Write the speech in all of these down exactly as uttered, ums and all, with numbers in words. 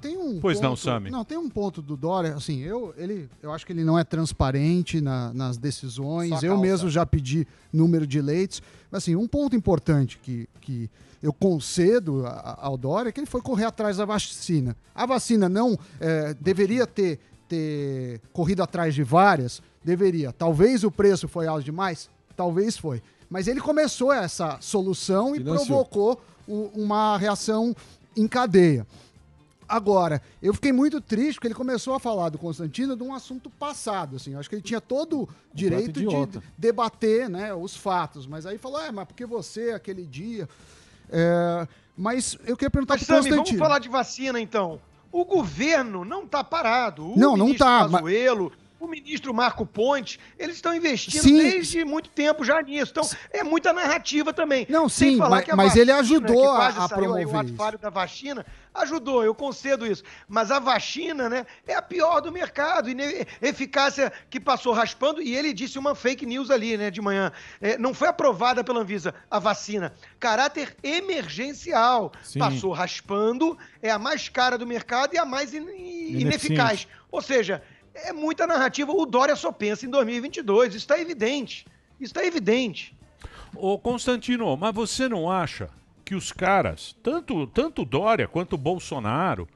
Tem um pois ponto, não, Sami. Não, tem um ponto do Dória, assim, eu, ele, eu acho que ele não é transparente na, nas decisões, eu mesmo já pedi número de leitos, mas assim, um ponto importante que, que eu concedo ao Dória é que ele foi correr atrás da vacina. A vacina não é, deveria ter, ter corrido atrás de várias, deveria. Talvez o preço foi alto demais, talvez foi. Mas ele começou essa solução e Financiou. provocou o, uma reação em cadeia. Agora, eu fiquei muito triste porque ele começou a falar do Constantino de um assunto passado, assim. Eu acho que ele tinha todo o direito de debater, né, os fatos. Mas aí falou, é, mas porque você, aquele dia... É... Mas eu queria perguntar para o Constantino. Mas, vamos falar de vacina, então. O governo não está parado. O não, não está. O Azuello... Mas... O ministro Marco Ponte, eles estão investindo sim. desde muito tempo já nisso. Então, é muita narrativa também. Não, sim, falar mas, que a mas vacina, ele ajudou que quase a promover aí, o ato falho da vacina, ajudou, eu concedo isso. Mas a vacina, né, é a pior do mercado. E eficácia que passou raspando, e ele disse uma fake news ali, né, de manhã. É, não foi aprovada pela Anvisa a vacina. Caráter emergencial. Sim. Passou raspando, é a mais cara do mercado e a mais in ineficaz. Ou seja... É muita narrativa. O Dória só pensa em dois mil e vinte e dois. Isso está evidente. Isso está evidente. Ô, Constantino, mas você não acha que os caras, tanto, tanto Dória quanto Bolsonaro,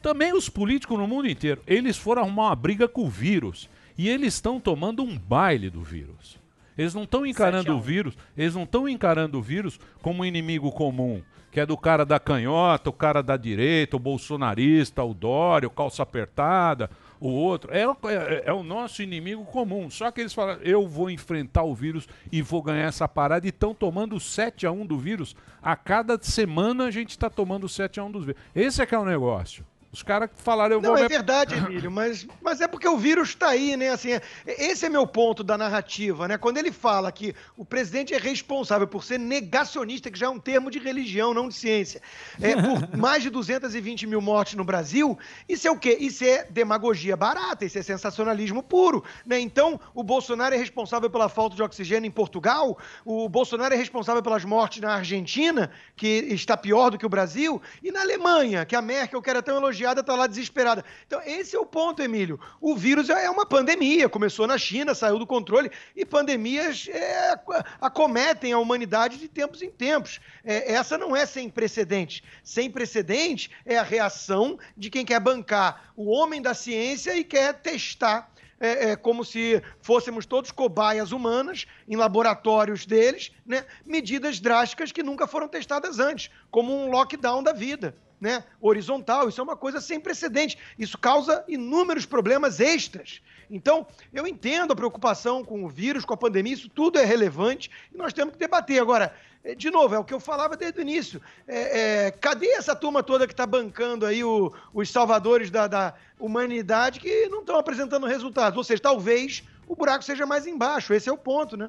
também os políticos no mundo inteiro, eles foram arrumar uma briga com o vírus e eles estão tomando um baile do vírus. Eles não estão encarando o vírus, eles não estão encarando o vírus como um inimigo comum, que é do cara da canhota, o cara da direita, o bolsonarista, o Dória, o calça apertada... O outro, é, é, é o nosso inimigo comum. Só que eles falam, eu vou enfrentar o vírus e vou ganhar essa parada. E estão tomando sete a um do vírus. A cada semana a gente está tomando sete a um dos vírus. Esse é que é o negócio. Os caras falaram... Eu Não, vou... é verdade, Emílio, mas, mas é porque o vírus está aí, né? Assim, esse é meu ponto da narrativa, né? Quando ele fala que o presidente é responsável por ser negacionista, que já é um termo de religião, não de ciência, é, por mais de duzentos e vinte mil mortes no Brasil, isso é o quê? Isso é demagogia barata, isso é sensacionalismo puro, né? Então, o Bolsonaro é responsável pela falta de oxigênio em Portugal, o Bolsonaro é responsável pelas mortes na Argentina, que está pior do que o Brasil, e na Alemanha, que a Merkel, que era tão elogiada, está lá desesperada. Então, esse é o ponto, Emílio. O vírus é uma pandemia. Começou na China, saiu do controle e pandemias é, acometem a humanidade de tempos em tempos. É, essa não é sem precedente. Sem precedente é a reação de quem quer bancar o homem da ciência e quer testar. É, é como se fôssemos todos cobaias humanas, em laboratórios deles, né? Medidas drásticas que nunca foram testadas antes, como um lockdown da vida. Né, horizontal, isso é uma coisa sem precedente, isso causa inúmeros problemas extras. Então, eu entendo a preocupação com o vírus, com a pandemia, isso tudo é relevante e nós temos que debater. Agora, de novo, é o que eu falava desde o início, é, é, cadê essa turma toda que está bancando aí o, os salvadores da, da humanidade que não estão apresentando resultados? Ou seja, talvez o buraco seja mais embaixo, esse é o ponto, né?